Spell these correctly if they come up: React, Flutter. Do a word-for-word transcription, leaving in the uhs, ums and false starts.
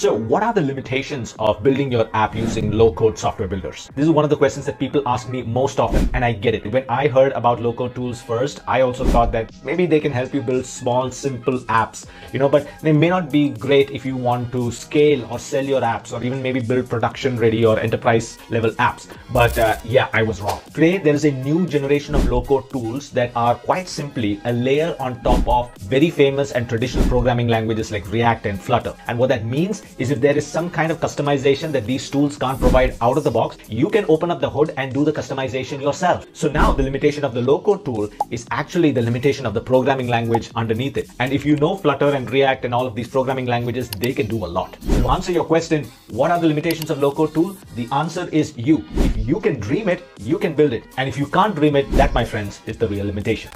So what are the limitations of building your app using low-code software builders? This is one of the questions that people ask me most often, and I get it. When I heard about low-code tools first, I also thought that maybe they can help you build small, simple apps, you know, but they may not be great if you want to scale or sell your apps or even maybe build production-ready or enterprise-level apps. But uh, yeah, I was wrong. Today, there is a new generation of low-code tools that are quite simply a layer on top of very famous and traditional programming languages like React and Flutter. And what that means is if there is some kind of customization that these tools can't provide out of the box, you can open up the hood and do the customization yourself. So now the limitation of the low-code tool is actually the limitation of the programming language underneath it. And if you know Flutter and React and all of these programming languages, they can do a lot. So to answer your question, what are the limitations of low-code tool? The answer is you. If you can dream it, you can build it. And if you can't dream it, that, my friends, is the real limitation.